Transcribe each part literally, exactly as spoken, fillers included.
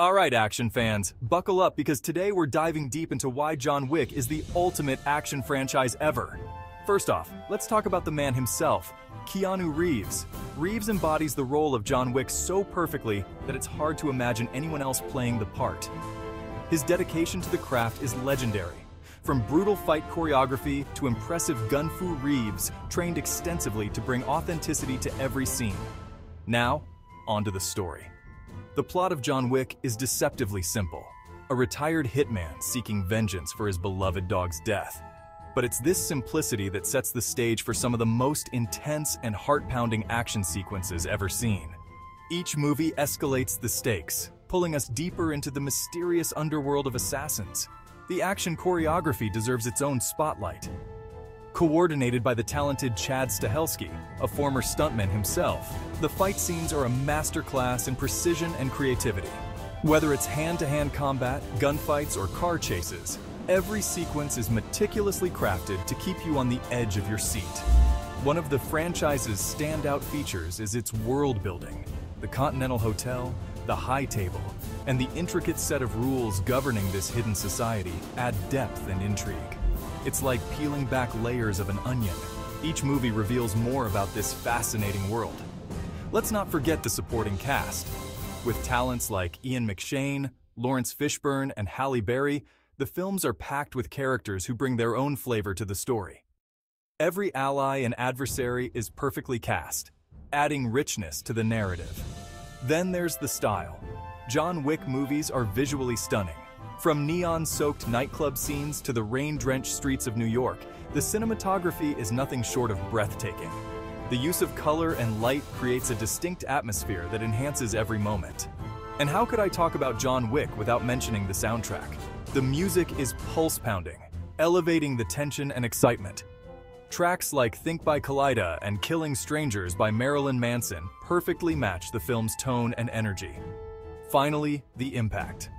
All right, action fans, buckle up because today we're diving deep into why John Wick is the ultimate action franchise ever. First off, let's talk about the man himself, Keanu Reeves. Reeves embodies the role of John Wick so perfectly that it's hard to imagine anyone else playing the part. His dedication to the craft is legendary. From brutal fight choreography to impressive Gun Fu, Reeves trained extensively to bring authenticity to every scene. Now, onto the story. The plot of John Wick is deceptively simple, a retired hitman seeking vengeance for his beloved dog's death. But it's this simplicity that sets the stage for some of the most intense and heart-pounding action sequences ever seen. Each movie escalates the stakes, pulling us deeper into the mysterious underworld of assassins. The action choreography deserves its own spotlight. Coordinated by the talented Chad Stahelski, a former stuntman himself, the fight scenes are a masterclass in precision and creativity. Whether it's hand-to-hand combat, gunfights, or car chases, every sequence is meticulously crafted to keep you on the edge of your seat. One of the franchise's standout features is its world building. The Continental Hotel, the High Table, and the intricate set of rules governing this hidden society add depth and intrigue. It's like peeling back layers of an onion. Each movie reveals more about this fascinating world. Let's not forget the supporting cast. With talents like Ian McShane, Laurence Fishburne, and Halle Berry, the films are packed with characters who bring their own flavor to the story. Every ally and adversary is perfectly cast, adding richness to the narrative. Then there's the style. John Wick movies are visually stunning. From neon-soaked nightclub scenes to the rain-drenched streets of New York, the cinematography is nothing short of breathtaking. The use of color and light creates a distinct atmosphere that enhances every moment. And how could I talk about John Wick without mentioning the soundtrack? The music is pulse-pounding, elevating the tension and excitement. Tracks like Think by Kaleida and Killing Strangers by Marilyn Manson perfectly match the film's tone and energy. Finally, the impact.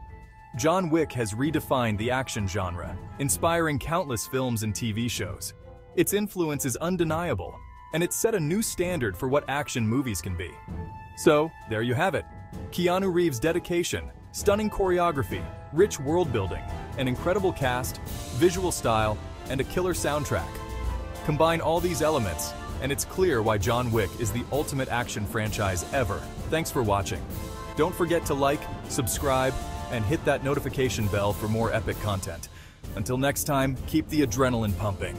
John Wick has redefined the action genre, inspiring countless films and T V shows. Its influence is undeniable, and it's set a new standard for what action movies can be. So, there you have it. Keanu Reeves' dedication, stunning choreography, rich world building, an incredible cast, visual style, and a killer soundtrack. Combine all these elements, and it's clear why John Wick is the ultimate action franchise ever. Thanks for watching. Don't forget to like, subscribe, and hit that notification bell for more epic content. Until next time, keep the adrenaline pumping.